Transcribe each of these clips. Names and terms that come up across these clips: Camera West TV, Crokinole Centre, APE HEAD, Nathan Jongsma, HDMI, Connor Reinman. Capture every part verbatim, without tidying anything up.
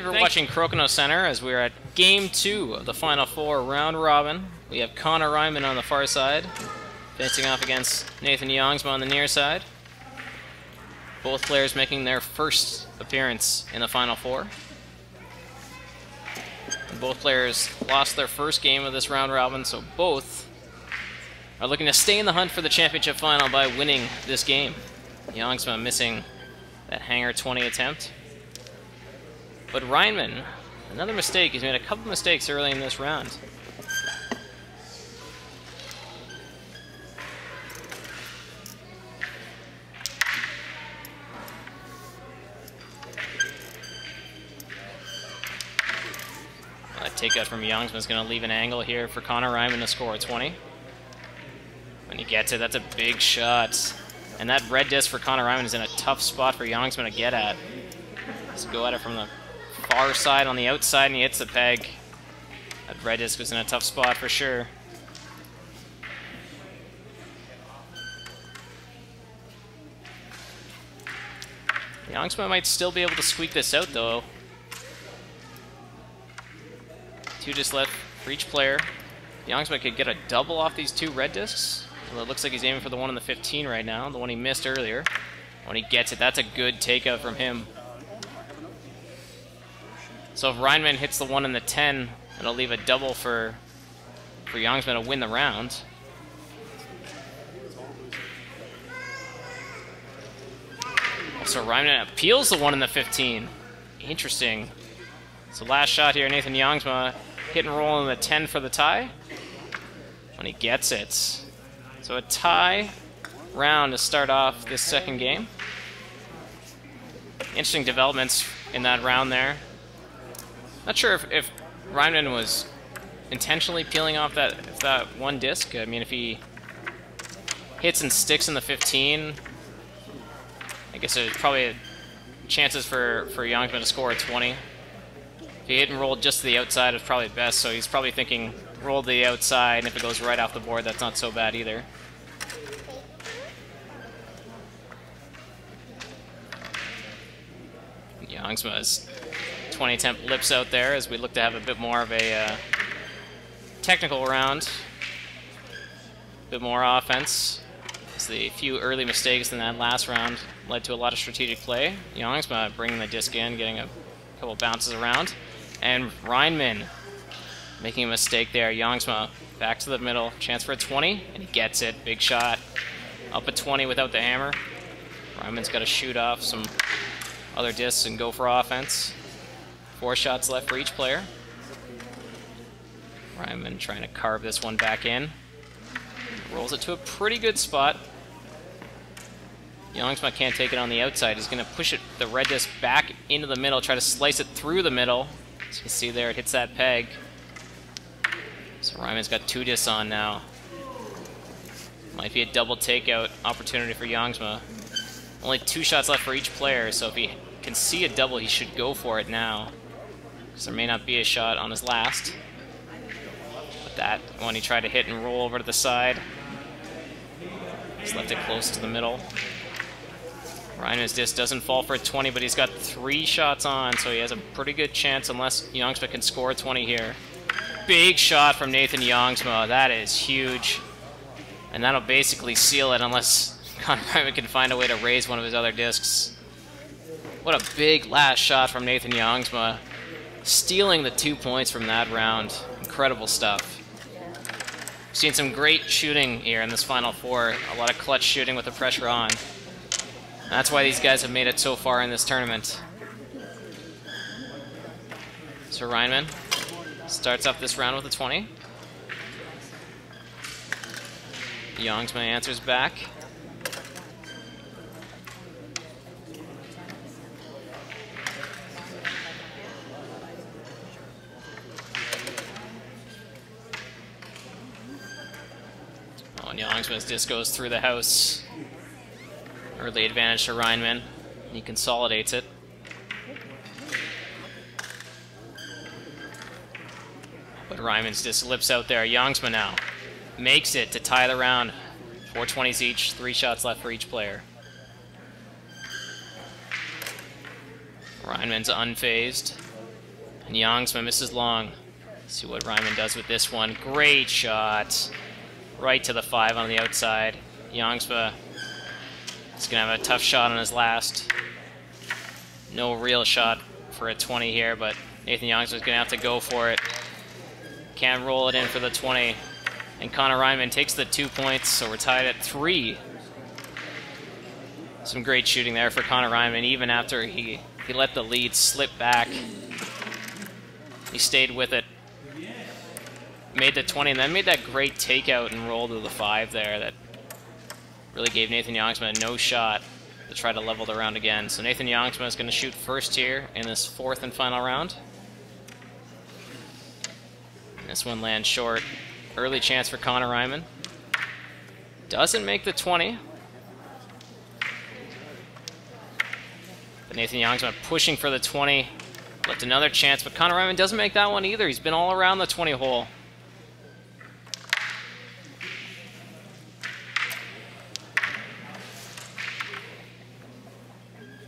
you for Thank watching Crokinole Centre as we're at game two of the Final Four round robin. We have Connor Reinman on the far side, facing off against Nathan Jongsma on the near side. Both players making their first appearance in the Final Four. And both players lost their first game of this round robin, so both are looking to stay in the hunt for the championship final by winning this game. Jongsma missing that hanger twenty attempt. But Reinman, another mistake. He's made a couple mistakes early in this round. Well, that takeout from Jongsma is going to leave an angle here for Connor Reinman to score a twenty. When he gets it, that's a big shot. And that red disc for Connor Reinman is in a tough spot for Jongsma to get at. Let's go at it from the far side on the outside, and he hits the peg. That red disc was in a tough spot for sure. Jongsma might still be able to squeak this out though. Two just left for each player. Jongsma could get a double off these two red discs. Well, it looks like he's aiming for the one on the fifteen right now, the one he missed earlier. When he gets it, that's a good takeout from him. So if Reinman hits the one in the ten, it'll leave a double for for Jongsma to win the round. So Reinman appeals the one in the fifteen. Interesting. So last shot here, Nathan Jongsma hit and roll in the ten for the tie. When he gets it. So a tie round to start off this second game. Interesting developments in that round there. Not sure if, if Reinman was intentionally peeling off that if that one disc. I mean, if he hits and sticks in the fifteen, I guess there's probably chances for, for Jongsma to score a twenty. If he hit and rolled just to the outside, it's probably best, so he's probably thinking roll to the outside, and if it goes right off the board, that's not so bad either. Jongsma's twenty attempt lips out there as we look to have a bit more of a uh, technical round. A bit more offense. As the few early mistakes in that last round led to a lot of strategic play. Jongsma bringing the disc in, getting a couple bounces around. And Reinman making a mistake there. Jongsma back to the middle. Chance for a twenty, and he gets it. Big shot. Up a twenty without the hammer. Reinman's got to shoot off some other discs and go for offense. Four shots left for each player. Reinman trying to carve this one back in. Rolls it to a pretty good spot. Jongsma can't take it on the outside. He's going to push it, the red disc back into the middle, try to slice it through the middle. As you can see there, it hits that peg. So Reinman's got two discs on now. Might be a double takeout opportunity for Jongsma. Only two shots left for each player, so if he can see a double, he should go for it now. There may not be a shot on his last. But that one he tried to hit and roll over to the side. Just left it close to the middle. Reinman's disc doesn't fall for a twenty, but he's got three shots on, so he has a pretty good chance unless Jongsma can score a twenty here. Big shot from Nathan Jongsma. That is huge. And that'll basically seal it unless Connor Reinman can find a way to raise one of his other discs. What a big last shot from Nathan Jongsma. Stealing the two points from that round. Incredible stuff. We've seen some great shooting here in this Final Four. A lot of clutch shooting with the pressure on. And that's why these guys have made it so far in this tournament. So Reinman starts up this round with a twenty. Jongsma answers back. Jongsma's disc goes through the house. Early advantage to Reinman. He consolidates it. But Reinman's disc lips out there. Jongsma now makes it to tie the round. Four twenties each, three shots left for each player. Reinman's unfazed. And Jongsma misses long. Let's see what Reinman does with this one. Great shot. Right to the five on the outside. Jongsma is going to have a tough shot on his last. No real shot for a twenty here, but Nathan Jongsma is going to have to go for it. Can't roll it in for the twenty. And Connor Reinman takes the two points, so we're tied at three. Some great shooting there for Connor Reinman, even after he, he let the lead slip back. He stayed with it. Made the twenty, and then made that great takeout and roll to the five there that really gave Nathan Jongsma no shot to try to level the round again. So Nathan Jongsma is going to shoot first here in this fourth and final round. This one lands short. Early chance for Connor Reinman. Doesn't make the twenty. But Nathan Jongsma pushing for the twenty. Left another chance, but Connor Reinman doesn't make that one either. He's been all around the twenty hole.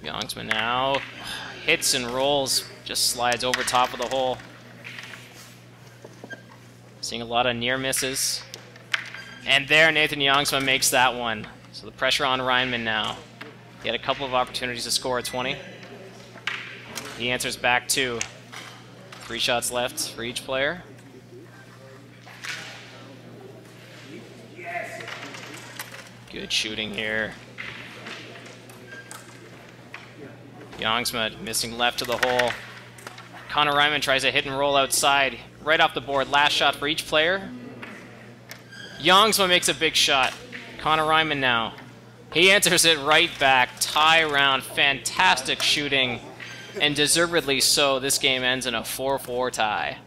Jongsma now hits and rolls, just slides over top of the hole. Seeing a lot of near misses. And there, Nathan Jongsma makes that one. So the pressure on Reinman now. He had a couple of opportunities to score a twenty. He answers back two. Three shots left for each player. Good shooting here. Jongsma missing left to the hole. Connor Reinman tries a hit and roll outside, right off the board. Last shot for each player. Jongsma makes a big shot. Connor Reinman now. He answers it right back. Tie round. Fantastic shooting. And deservedly so. This game ends in a four four tie.